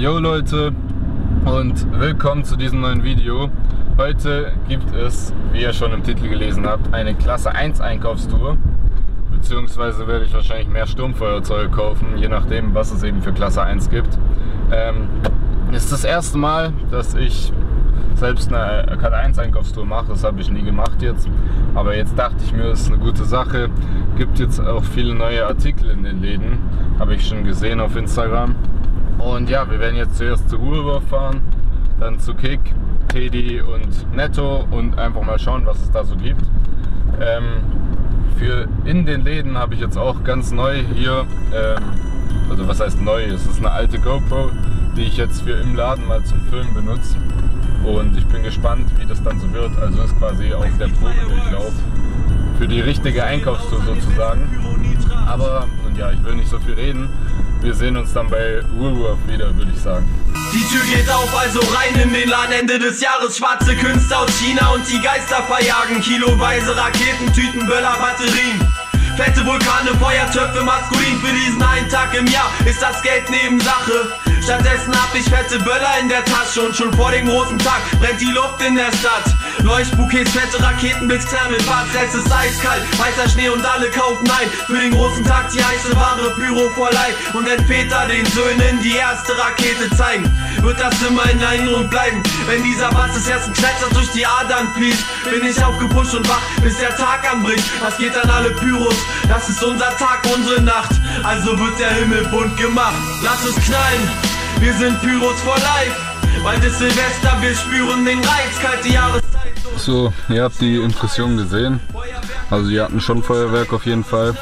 Yo Leute und willkommen zu diesem neuen Video. Heute gibt es, wie ihr schon im Titel gelesen habt, eine Klasse 1 Einkaufstour. Beziehungsweise werde ich wahrscheinlich mehr Sturmfeuerzeuge kaufen, je nachdem was es eben für Klasse 1 gibt. Ist das erste Mal, dass ich selbst eine Klasse 1 Einkaufstour mache. Das habe ich nie gemacht jetzt. Aber jetzt dachte ich mir, das ist eine gute Sache. Gibt jetzt auch viele neue Artikel in den Läden. Habe ich schon gesehen auf Instagram. Und ja, wir werden jetzt zuerst zu Woolworth fahren, dann zu Kik, Tedi und Netto und einfach mal schauen, was es da so gibt. Für in den Läden habe ich jetzt auch ganz neu hier, also was heißt neu, es ist eine alte GoPro, die ich jetzt für im Laden mal zum Filmen benutze. Und ich bin gespannt, wie das dann so wird. Also ist quasi auf der Probedurchlauf für die richtige Einkaufstour sozusagen. Aber, und ja, ich will nicht so viel reden. Wir sehen uns dann bei Ruhewurf wieder, würde ich sagen. Die Tür geht auf, also rein in den Laden. Ende des Jahres schwarze Künstler aus China und die Geister verjagen. Kiloweise Raketentüten, Böller, Batterien. Fette Vulkane, Feuertöpfe, maskulin. Für diesen einen Tag im Jahr ist das Geld Nebensache. Stattdessen hab ich fette Böller in der Tasche und schon vor dem großen Tag brennt die Luft in der Stadt. Leuchtbouquets, fette Raketen, Blitzknall mit Bats, es ist eiskalt, weißer Schnee und alle kaufen ein. Für den großen Tag die heiße Ware, Pyro vor Leid. Und wenn Väter den Söhnen die erste Rakete zeigen, wird das immer in Erinnerung bleiben. Wenn dieser Bass des ersten Knallers durch die Adern fließt, bin ich aufgepusht und wach, bis der Tag anbricht. Das geht an alle Pyros, das ist unser Tag, unsere Nacht. Also wird der Himmel bunt gemacht. Lass es knallen! Wir sind Pyros for life, weil das Silvester, wir spüren den Reiz, kalte Jahreszeit. So, ihr habt die Impression gesehen. Also die hatten schon Feuerwerk auf jeden Fall.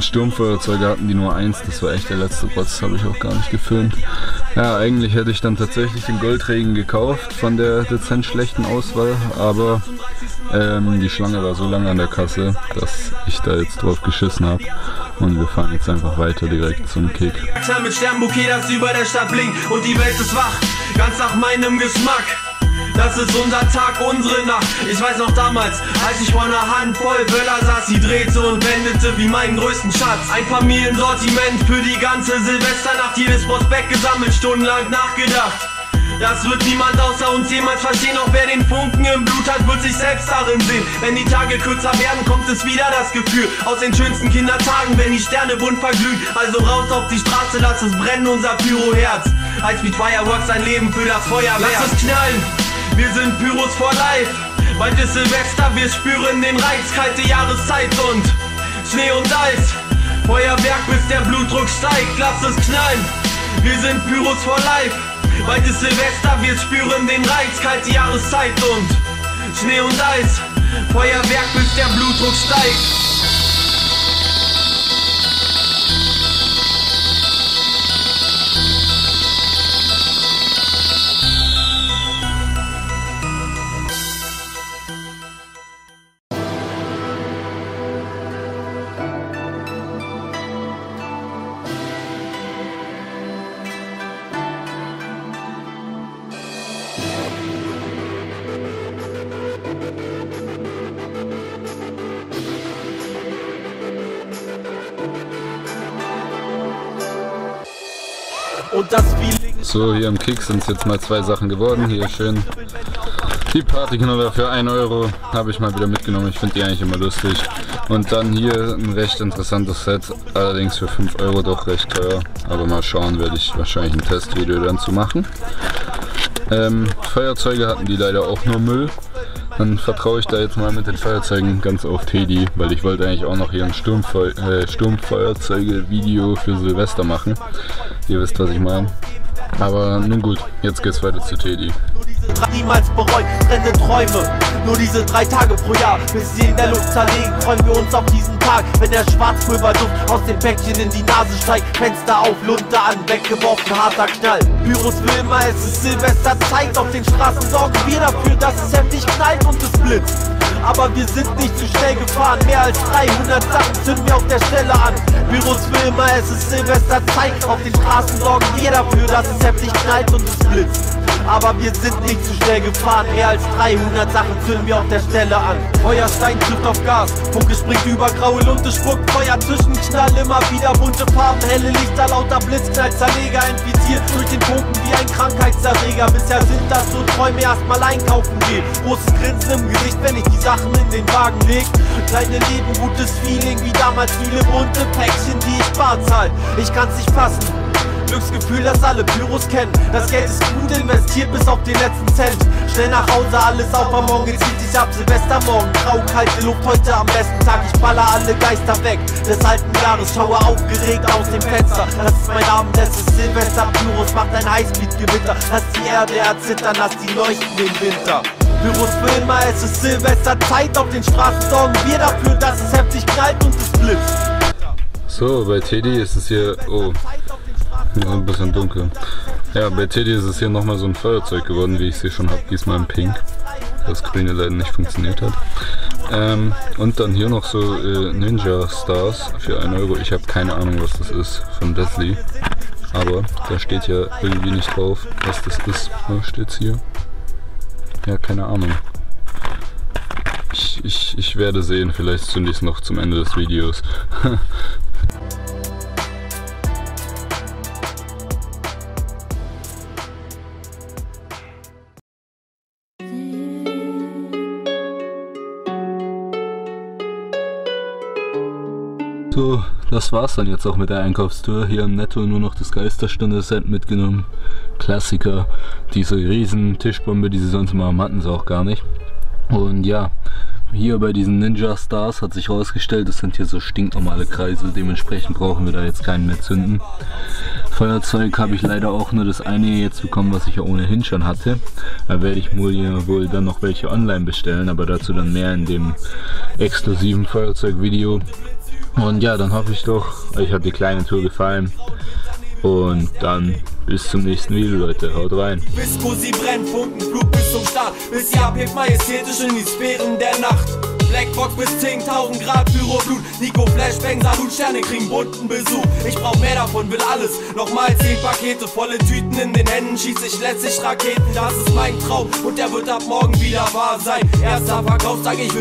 Sturmfeuerzeuge hatten die nur eins, das war echt der letzte Rotz, das habe ich auch gar nicht gefilmt. Ja, eigentlich hätte ich dann tatsächlich den Goldregen gekauft von der dezent schlechten Auswahl, aber die Schlange war so lange an der Kasse, dass ich da jetzt drauf geschissen habe. Und wir fahren jetzt einfach weiter direkt zum Kik. Mit Sternbouquet, das über der Stadt blinkt und die Welt ist wach, ganz nach meinem Geschmack. Das ist unser Tag, unsere Nacht. Ich weiß noch damals, als ich vor einer Handvoll Böller saß, die drehte und wendete wie meinen größten Schatz. Ein Familiensortiment für die ganze Silvesternacht, jedes Prospekt gesammelt, stundenlang nachgedacht. Das wird niemand außer uns jemals verstehen, auch wer den Funken im Blut hat, wird sich selbst darin sehen. Wenn die Tage kürzer werden, kommt es wieder das Gefühl aus den schönsten Kindertagen, wenn die Sterne bunt verglühen. Also raus auf die Straße, lass es brennen, unser Pyroherz. Als mit Fireworks ein Leben für das Feuerwerk. Lass es knallen, wir sind Pyros for life. Weil das Silvester, wir spüren den Reiz, kalte Jahreszeit und Schnee und Eis. Feuerwerk, bis der Blutdruck steigt, lass es knallen, wir sind Pyros for life. Weil das Silvester, wir spüren den Reiz, kalte Jahreszeit und Schnee und Eis. Feuerwerk, bis der Blutdruck steigt. So, hier am Kik sind es jetzt mal zwei Sachen geworden. Hier schön die Partyknoller für 1 Euro habe ich mal wieder mitgenommen. Ich finde die eigentlich immer lustig. Und dann hier ein recht interessantes Set, allerdings für 5 Euro doch recht teuer. Aber mal schauen, werde ich wahrscheinlich ein Testvideo dann zu machen. Feuerzeuge hatten die leider auch nur Müll. Dann vertraue ich da jetzt mal mit den Feuerzeugen ganz auf Tedi, weil ich wollte eigentlich auch noch hier ein Sturmfeuerzeuge-Video für Silvester machen. Ihr wisst, was ich meine. Aber nun gut, jetzt geht's weiter zu Tedi. Niemals bereut, brennende Träume. Nur diese 3 Tage pro Jahr, bis sie in der Luft zerlegen, freuen wir uns auf diesen Tag. Wenn der Schwarzpulverduft aus dem Päckchen in die Nase steigt, Fenster auf, Lunte an, weggeworfen, harter Knall. Pyros will immer, es ist Silvesterzeit. Auf den Straßen sorgen wir dafür, dass es heftig knallt und es blitzt. Aber wir sind nicht zu schnell gefahren, mehr als 300 Sachen zünden wir auf der Stelle an. Pyros will immer, es ist Silvesterzeit. Auf den Straßen sorgen wir dafür, dass es heftig knallt und es blitzt. aber wir sind nicht zu schnell gefahren. Mehr als 300 Sachen zünden wir auf der Stelle an. Feuerstein trifft auf Gas, Funke springt über graue Lunte, spuckt Feuer, Zwischenknall, immer wieder bunte Farben, helle Lichter, lauter Blitz, knallt Zerleger, infiziert durch den Funken wie ein Krankheitserreger. Bisher sind das so Träume, erstmal einkaufen gehen, großes Grinsen im Gesicht, wenn ich die Sachen in den Wagen leg. Kleine Leben, gutes Feeling, wie damals viele bunte Päckchen, die ich bar zahl. Ich kann's nicht fassen, Glücksgefühl, das alle Pyros kennen. Das Geld ist gut investiert bis auf den letzten Cent. Schnell nach Hause, alles auf, am Morgen zieht sich ab, Silvestermorgen. Graukalte Luft, heute am besten Tag, ich baller alle Geister weg des alten Jahres, schaue aufgeregt aus dem Fenster. Das ist mein Abend, es ist Silvester, Pyros macht ein Eisblitgewitter. Lass die Erde erzittern, lass die leuchten im Winter. Pyros für immer, es ist Silvester, Zeit auf den Straßen, sorgen wir dafür, dass es heftig knallt und es blitzt. So, bei Tedi ist es hier, oh, hier ein bisschen dunkel. Ja, bei Tedi ist es hier nochmal so ein Feuerzeug geworden, wie ich sie schon habe, diesmal in Pink. Das Grüne leider nicht funktioniert hat. Und dann hier noch so Ninja Stars für 1 Euro. Ich habe keine Ahnung, was das ist, von Deathly. Aber da steht ja irgendwie nicht drauf, was das ist. Da steht's hier. Ja, keine Ahnung. Ich werde sehen, vielleicht zünde ich es noch zum Ende des Videos. So, das war's dann jetzt auch mit der Einkaufstour. Hier im Netto nur noch das Geisterstunde-Set mitgenommen. Klassiker. Diese riesen Tischbombe, die sie sonst immer hatten, sie auch gar nicht. Und ja, hier bei diesen Ninja Stars hat sich herausgestellt, das sind hier so stinknormale Kreise. Dementsprechend brauchen wir da jetzt keinen mehr zünden. Feuerzeug habe ich leider auch nur das eine jetzt bekommen, was ich ja ohnehin schon hatte. Da werde ich wohl dann noch welche online bestellen, aber dazu dann mehr in dem exklusiven Feuerzeug-Video. Und ja, dann hoffe ich doch, euch hat die kleine Tour gefallen. Und dann bis zum nächsten Video, Leute. Haut rein. Bis Kusi brennt, Funkenflug bis zum Start. Bis ihr abhebt majestätisch in die Sphären der Nacht. Blackbox bis 10.000 Grad, Pyroblut. Nico Flashbang, Salut, Sterne kriegen bunten Besuch. Ich brauch mehr davon, will alles. Nochmal 10 Pakete, volle Tüten in den Händen. Schieß ich letztlich Raketen, das ist mein Traum. Und der wird ab morgen wieder wahr sein. Erster Verkaufstag, ich will...